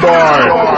Goodbye.